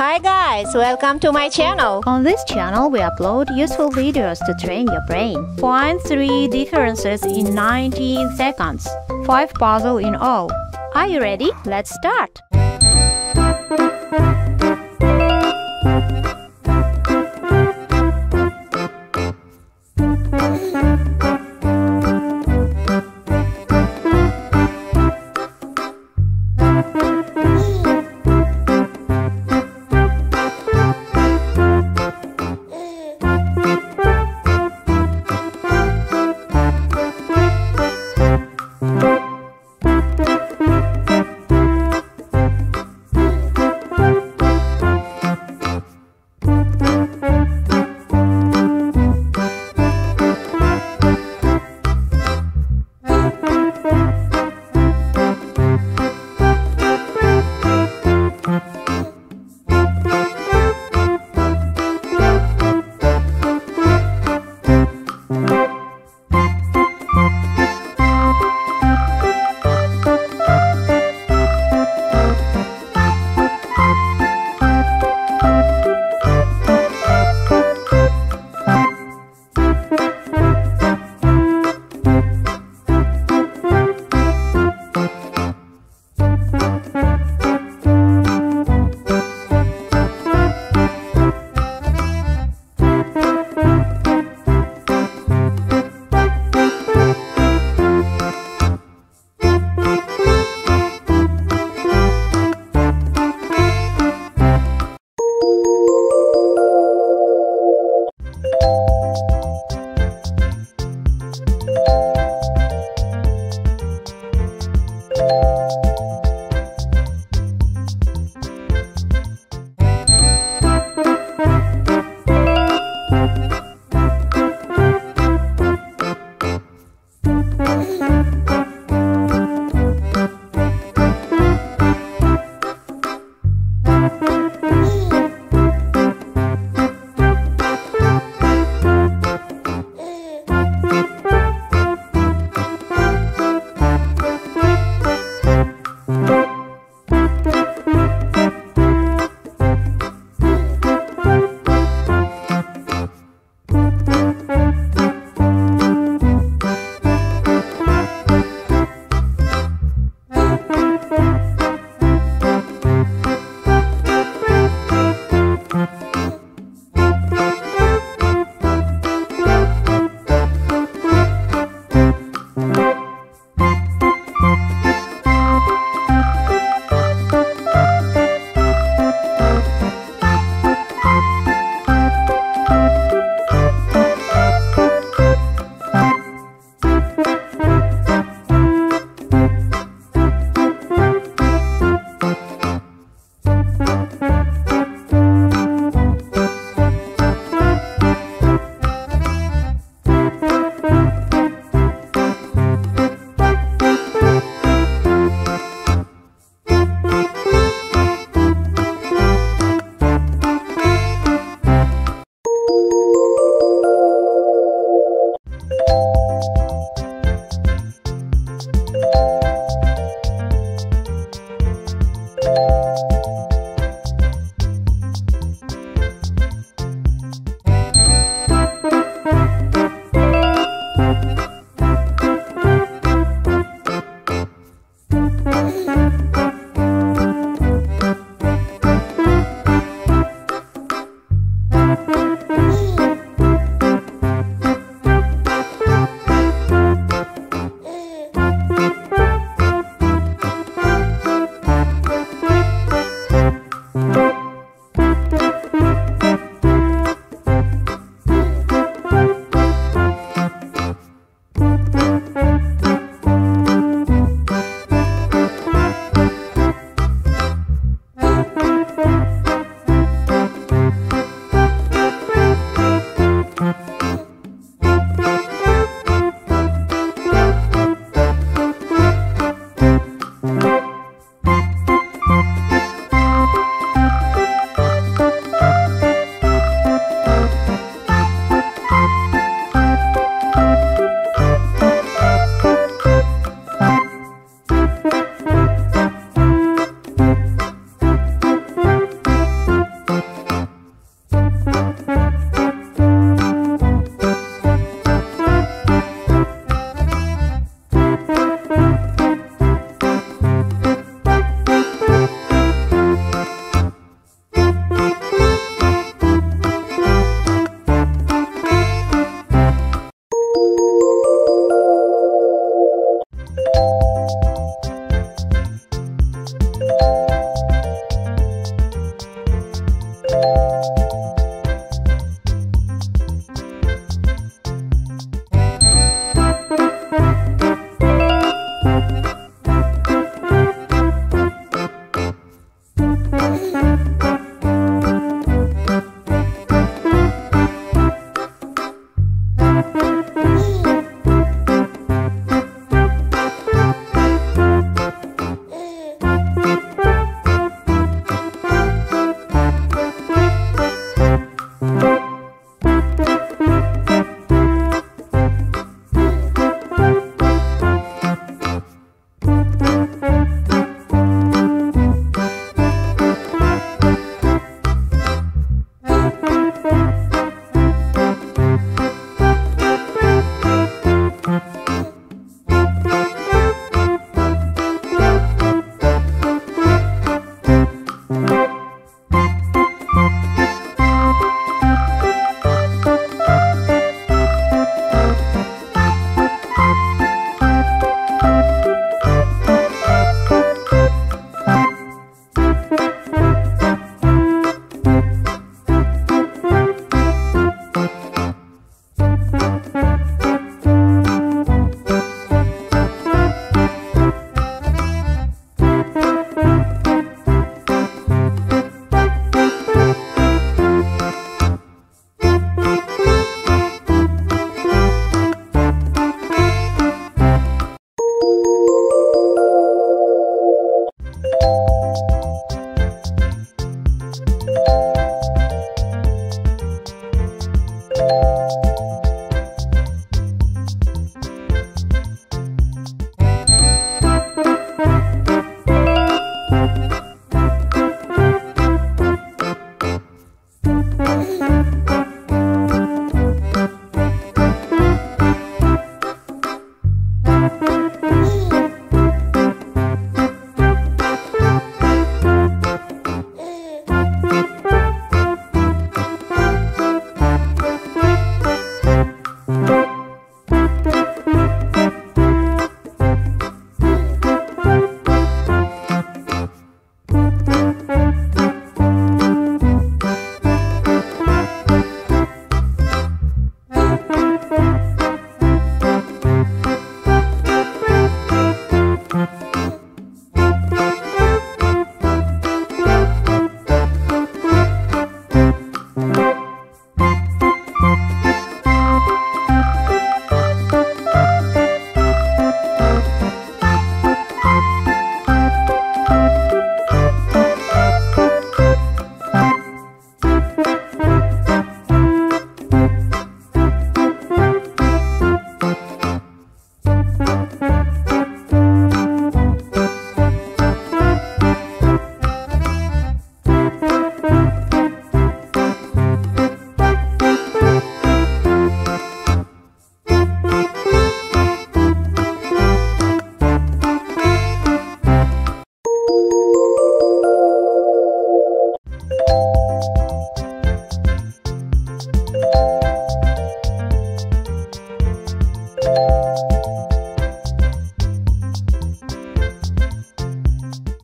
Hi guys, welcome to my channel. On this channel, we upload useful videos to train your brain. Find 3 differences in 19 seconds. 5 puzzles in all. Are you ready? Let's start.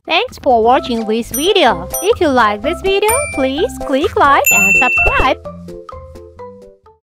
Thanks for watching this video. If you like this video, please click like and subscribe.